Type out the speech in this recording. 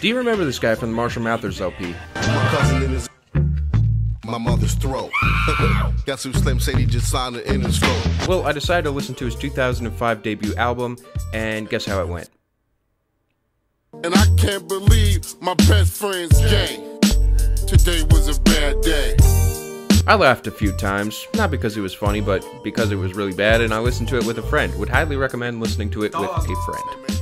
Do you remember this guy from the Marshall Mathers LP? My cousin in his my mother's throat. Guess who Slim said he just signed it in his throat? Well, I decided to listen to his 2005 debut album, and guess how it went. And I can't believe my best friend's gay. Today was a bad day. I laughed a few times, not because it was funny, but because it was really bad, and I listened to it with a friend. Would highly recommend listening to it with a friend.